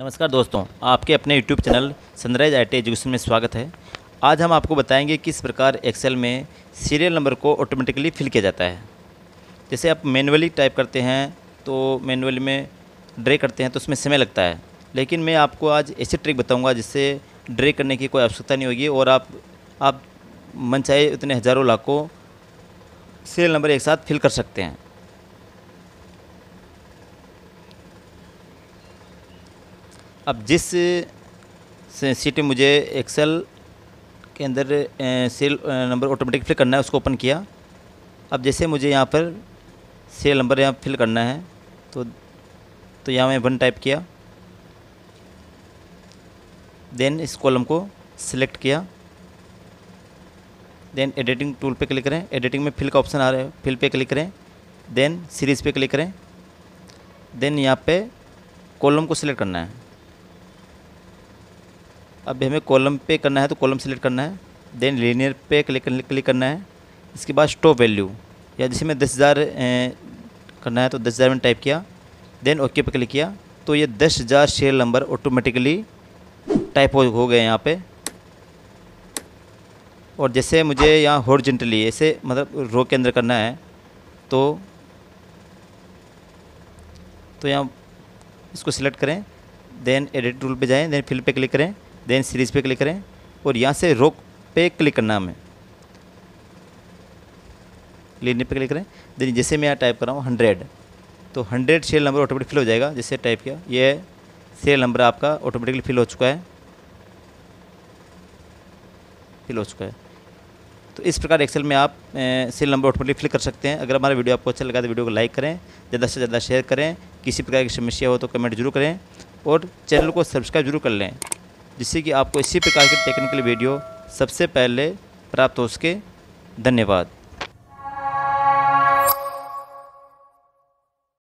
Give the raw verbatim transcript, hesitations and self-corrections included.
नमस्कार दोस्तों, आपके अपने YouTube channel Sunrise I T Education में स्वागत है। आज हम आपको बताएंगे किस प्रकार एक्सेल में सीरियल नंबर को ऑटोमेटिकली फिल किया जाता है। जैसे आप मैन्युअली टाइप करते हैं तो मैन्युअली में ड्रे करते हैं तो उसमें समय लगता है, लेकिन मैं आपको आज ऐसी ट्रिक बताऊँगा जिससे ड्रे करने की कोई आवश्यकता नहीं होगी और आप आप मनचाहे उतने हज़ारों लाखों सीरियल नंबर एक साथ फिल कर सकते हैं। अब जिस शीट में मुझे एक्सेल के अंदर सीरियल नंबर ऑटोमेटिक फिल करना है उसको ओपन किया। अब जैसे मुझे यहाँ पर सीरियल नंबर यहाँ फिल करना है तो तो यहाँ मैं वन टाइप किया, देन इस कॉलम को सिलेक्ट किया, देन एडिटिंग टूल पे क्लिक करें। एडिटिंग में फिल का ऑप्शन आ रहा है, फिल पे क्लिक करें, देन सीरीज़ पे क्लिक करें, देन यहाँ पे कॉलम को सिलेक्ट करना है। अब हमें कॉलम पे करना है तो कॉलम सेलेक्ट करना है, देन लीनियर पे क्लिक क्लिक करना है। इसके बाद स्टॉप वैल्यू या जैसे मैं दस हज़ार करना है तो दस हज़ार में टाइप किया, देन ओके पे क्लिक किया तो ये दस हज़ार सीरियल नंबर ऑटोमेटिकली टाइप हो, हो गए यहाँ पे। और जैसे मुझे यहाँ हॉरिजॉन्टली ऐसे मतलब रो के अंदर करना है तो तो यहाँ इसको सिलेक्ट करें, देन एडिट टूल पे जाएँ, देन फिल पे क्लिक करें, देन सीरीज़ पे क्लिक करें और यहाँ से रो पे क्लिक करना है हमें, लीनियर पे क्लिक करें। देन जैसे मैं यहाँ टाइप कर रहा हूँ हंड्रेड तो hundred serial number automatic fill हो जाएगा। जैसे टाइप किया, ये सीरियल नंबर आपका ऑटोमेटिकली फिल हो चुका है फिल हो चुका है तो इस प्रकार एक्सेल में आप सीरियल नंबर ऑटोमेटिकली फिल कर सकते हैं। अगर हमारा वीडियो आपको अच्छा लगा तो वीडियो को लाइक करें, ज़्यादा से ज़्यादा शेयर करें, किसी प्रकार की समस्या हो तो कमेंट जरूर करें और चैनल को सब्सक्राइब जरूर कर लें जिससे कि आपको इसी प्रकार की टेक्निकल वीडियो सबसे पहले प्राप्त हो सके। धन्यवाद।